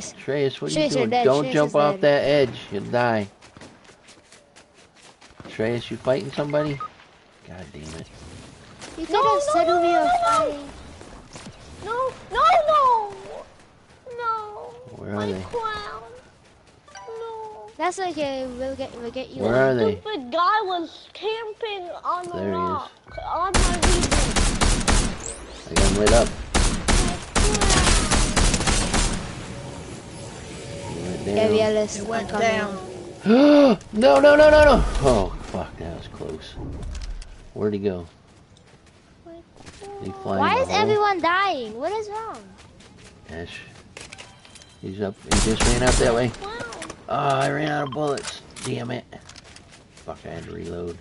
Shreyas. Shreyas, what are you doing? Don't jump off that edge. You'll die. Shreyas, you fighting somebody? God damn it. You could have said we were fighting. No, no, no! No. Where are they? Clown. No. That's okay. We'll get you. Where are they? Stupid guy was camping on the rock. On my roof. I got him lit up. It went down. No, no, no, no, no! Oh, fuck, that was close. Where'd he go? Why is everyone dying? What is wrong? Ash. He's up. He just ran out that way. Wow. Oh, I ran out of bullets. Damn it. Fuck, I had to reload.